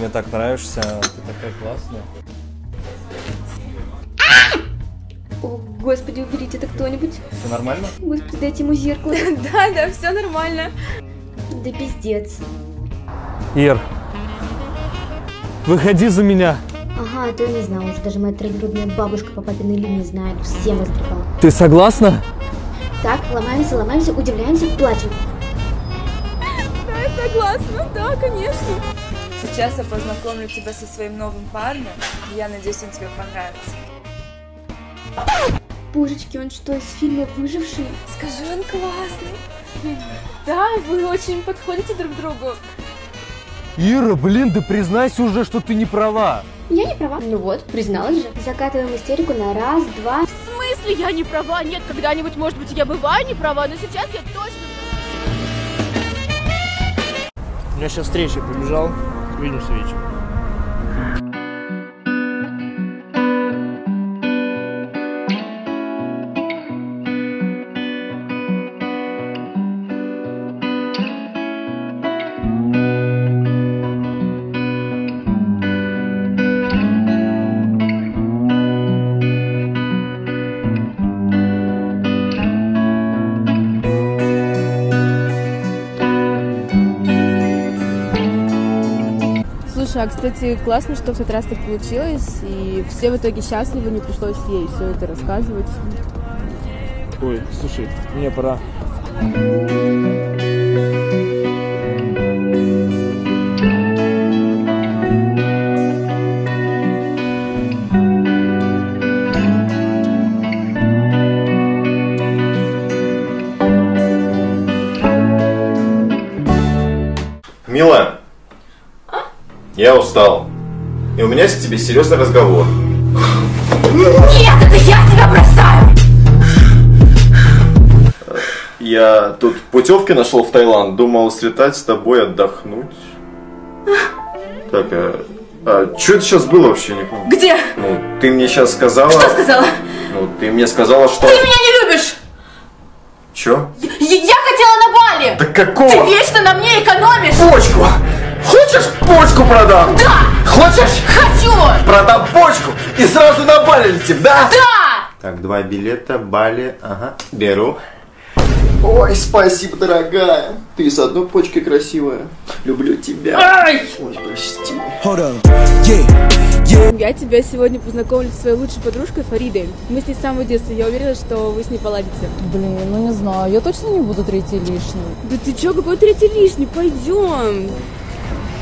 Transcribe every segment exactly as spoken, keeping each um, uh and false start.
мне так нравишься, ты такая классная. О, господи, уберите это кто-нибудь. Все нормально? Господи, дайте ему зеркало. Да, да, все нормально. Да пиздец. Ир, выходи за меня. Ага, а то я не знала, уже даже моя трёхгрудная бабушка по папиной линии знает, всем выстрелила. Ты согласна? Так, ломаемся, ломаемся, удивляемся, плачем. Да, я согласна, да, конечно. Сейчас я познакомлю тебя со своим новым парнем, и я надеюсь, он тебе понравится. Божечки, он что, из фильма «Выживший»? Скажи, он классный. Да, вы очень подходите друг другу. Ира, блин, да признайся уже, что ты не права. Я не права? Ну вот, призналась же. Закатываем истерику на раз, два. В смысле я не права? Нет, когда-нибудь, может быть, я бываю не права, но сейчас я точно... У меня сейчас встреча, побежал. Увидимся вечером. Слушай, а, кстати, классно, что в тот раз так получилось, и все в итоге счастливы, не пришлось ей все это рассказывать. Ой, слушай, мне пора. Мила! Я устал. И у меня с тебе серьезный разговор. Нет, это я тебя бросаю! Я тут путевки нашел в Таиланд. Думал слетать с тобой отдохнуть. Так, а, а что это сейчас было вообще? Не помню. Где? Ну, ты мне сейчас сказала... Что сказала? Ну, ты мне сказала, что... Ты меня не любишь! Че? Я, я хотела на Бали! Да какого? Ты вечно на мне экономишь! Почку! Хочешь, почку продам? Да! Хочешь? Хочу! Продам почку и сразу на Бали летим, да? Да! Так, два билета, Бали, ага, беру. Ой, спасибо, дорогая. Ты с одной почкой красивая. Люблю тебя. Ай! Ой, прости. Я тебя сегодня познакомлю со своей лучшей подружкой Фаридой. Мы с ней с самого детства. Я уверена, что вы с ней поладите. Блин, ну не знаю. Я точно не буду третий лишний. Да ты чё, какой третий лишний? Пойдем.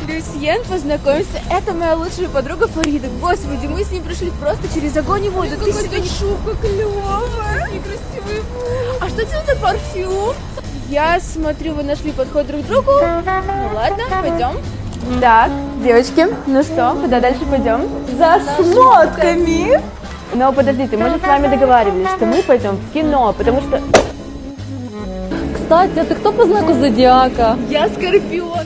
Люсиен, познакомься, это моя лучшая подруга Флорида. Господи, мы с ней пришли просто через огонь и воду. Ты сегодня... шубка клевая, и красивые волосы. А что тебе за парфюм? Я смотрю, вы нашли подход друг к другу. Ну ладно, пойдем. Так, девочки, ну что, куда дальше пойдем? За шмотками. Но подождите, мы же с вами договаривались, что мы пойдем в кино, потому что... Кстати, а ты кто по знаку зодиака? Я Скорпион.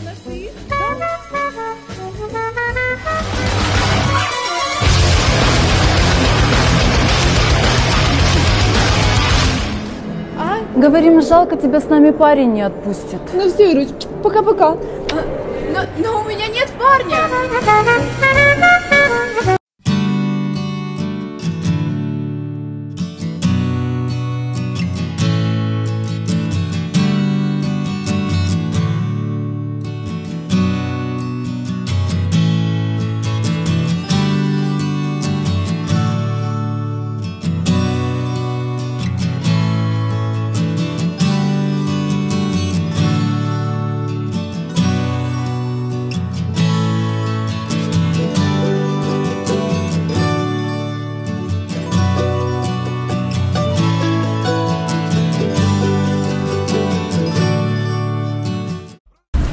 Говорим, жалко, тебя с нами парень не отпустит. Ну все, Ирочка, пока-пока. А, но, но у меня нет парня.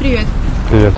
Привет. Привет.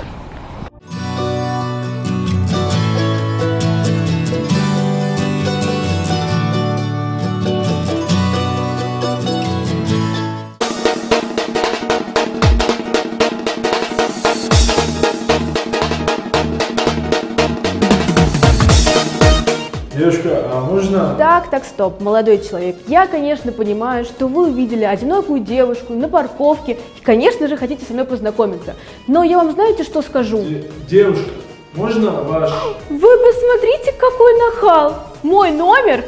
Девушка, а можно? Так, так, стоп, молодой человек. Я, конечно, понимаю, что вы увидели одинокую девушку на парковке и, конечно же, хотите со мной познакомиться. Но я вам знаете, что скажу? Девушка, Можно ваш? Вы посмотрите, какой нахал! Мой номер?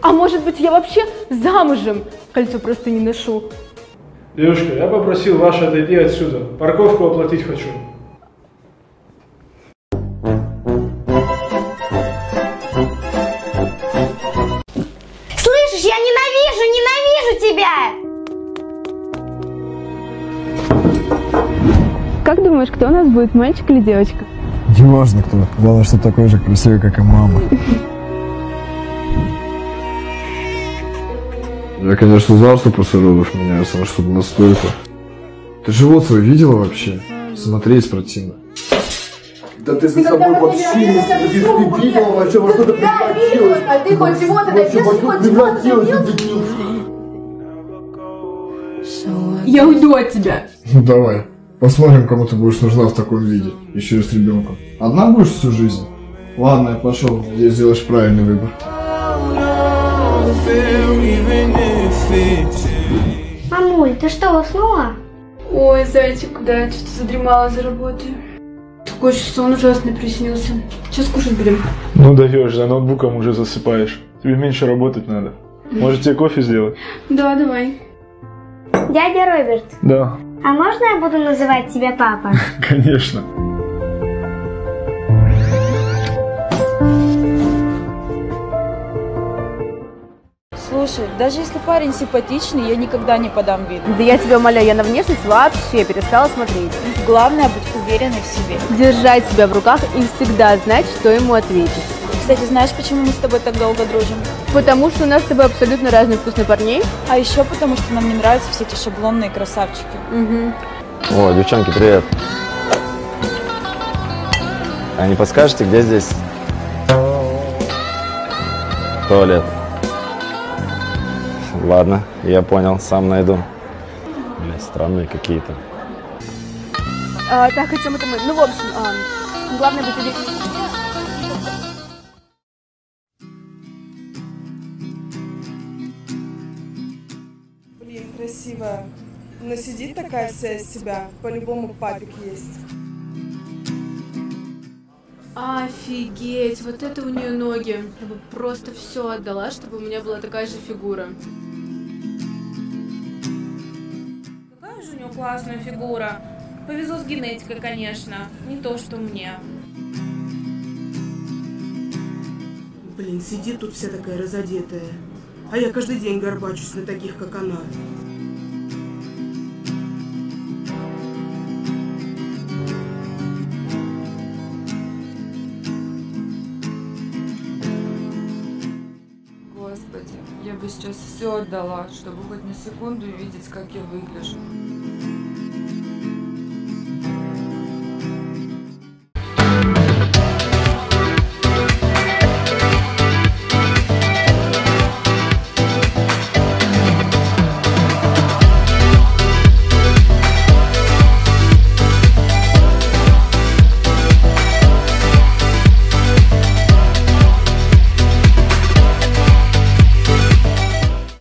А может быть, я вообще замужем? Кольцо просто не ношу. Девушка, я попросил вас отойти отсюда. Парковку оплатить хочу. Слышишь, я ненавижу, ненавижу тебя! Как думаешь, кто у нас будет, мальчик или девочка? Не важно кто. Главное, что такой же красивый, как и мама. Я, конечно, знал, что поцелуешь меня, сама что-то настолько. Ты живот свой видела вообще? Смотреть противно. Да ты за собой вообще не видела, ты видела вообще, во что ты превратилась. А ты хоть чего-то добился, хоть чего-то. Я уйду от тебя. Ну давай, посмотрим, кому ты будешь нужна в таком виде, еще и с ребенком. Одна будешь всю жизнь? Ладно, я пошел, надеюсь, сделаешь правильный выбор. Мамуль, ты что, уснула? Ой, зайчик, да, я что-то задремала за работой. Такой сон ужасный приснился. Сейчас кушать будем. Ну даешь, за ноутбуком уже засыпаешь. Тебе меньше работать надо. Может, тебе кофе сделать? Да, давай. Дядя Роберт. Да. А можно я буду называть тебя папа? Конечно. Слушай, даже если парень симпатичный, я никогда не подам виду. Да я тебя умоляю, я на внешность вообще перестала смотреть. Главное быть уверенной в себе. Держать себя в руках и всегда знать, что ему ответить. Кстати, знаешь, почему мы с тобой так долго дружим? Потому что у нас с тобой абсолютно разные вкусные парней. А еще потому, что нам не нравятся все эти шаблонные красавчики. Угу. О, девчонки, привет. А не подскажете, где здесь туалет? Ладно, я понял, сам найду. Блин, странные какие-то. А, так, о чем это мы? Ну, в общем, а, главное быть убедительным. Блин, красивая. Но сидит такая вся из себя. По-любому папик есть. Офигеть, вот это у нее ноги. Я бы просто все отдала, чтобы у меня была такая же фигура. Какая же у нее классная фигура. Повезло с генетикой, конечно. Не то, что мне. Блин, сидит тут вся такая разодетая. А я каждый день горбачусь на таких, как она. Господи, я бы сейчас все отдала, чтобы хоть на секунду видеть, как я выгляжу.